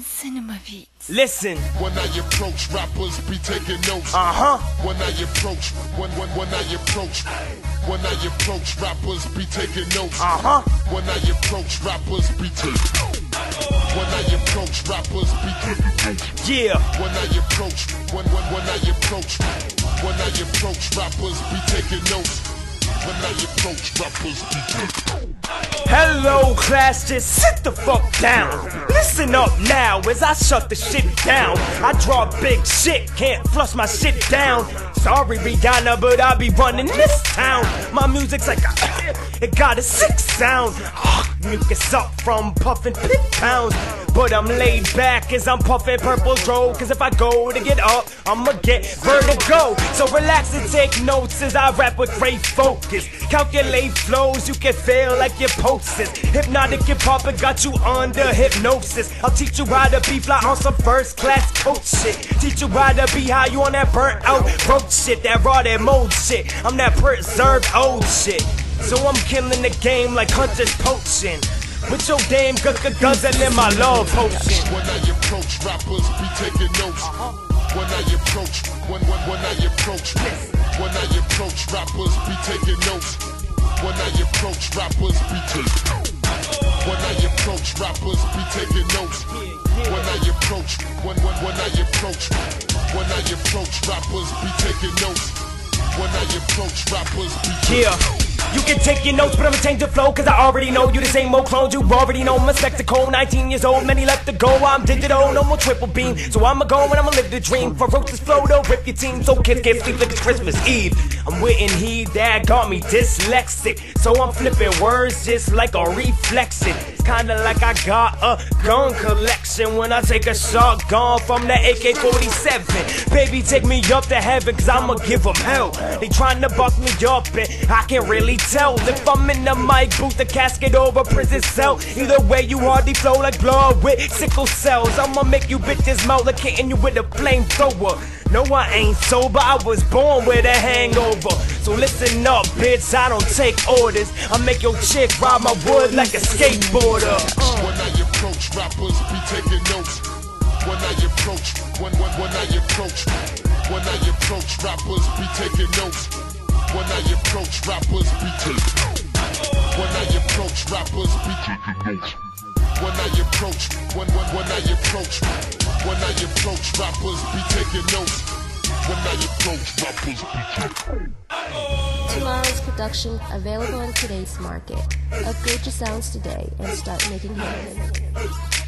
Cinema beats. Listen. When I approach, rappers be taking notes. When I approach, when I approach, rappers be taking notes. When I approach, rappers be taking notes. When I approach, rappers be taking. Yeah. When I approach, when I approach, rappers be taking notes. When I approach, rappers be taking. Hello class, just sit the fuck down. Listen up now as I shut the shit down. I draw big shit, can't flush my shit down. Sorry Rihanna, but I be running this town. My music's like a, it got a sick sound. Mucus up from puffin' pit pounds. But I'm laid back as I'm puffin' purple roll. Cause if I go to get up, I'ma get vertigo. So relax and take notes as I rap with great focus. Calculate flows, you can feel like your pulses. Hypnotic hip hop, it got you under hypnosis. I'll teach you how to be fly on some first class coach shit. Teach you how to be high, you on that burnt out road shit. That raw, that mold shit, I'm that preserved old shit. So I'm killing the game like hunters poaching. With your damn guzzling in my love potion. When I approach, rappers be taking notes. When I approach, when I approach, when I approach, rappers be taking notes. When I approach, rappers be taking notes. When I approach, rappers be taking notes. When I approach, when I approach, when I approach, rappers be taking notes. When I approach, rappers be taking notes. You can take your notes, but I'ma change the flow. Cause I already know you the same old clone. You already know my spectacle. 19 years old, many left to go. I'm digital, no more triple beam. So I'ma go and I'ma live the dream. Ferocious flow, they'll rip your team. So kids can't sleep like it's Christmas Eve. I'm wittin' he that got me dyslexic. So I'm flipping words just like a reflexive. It's kinda like I got a gun collection. When I take a shotgun from the AK-47. Baby, take me up to heaven, cause I'ma give them hell. They tryna buck me up and I can't really tell if I'm in the mic booth, the casket over prison cell. Either way, you hardly flow like blood with sickle cells. I'ma make you bitches melt like hitting you with a flamethrower. No, I ain't sober, I was born with a hangover. So listen up, bitch, I don't take orders. I make your chick ride my wood like a skateboarder. When I approach, rappers be taking notes. When I approach, when I approach, when I approach, rappers be taking notes. When I approach, rappers be taking notes. When I approach, rappers be taking notes. When I approach, when I approach, when I approach, rappers be taking notes. When I approach, rappers be taking notes. Tomorrow's production available in today's market. Upgrade your sounds today and start making money.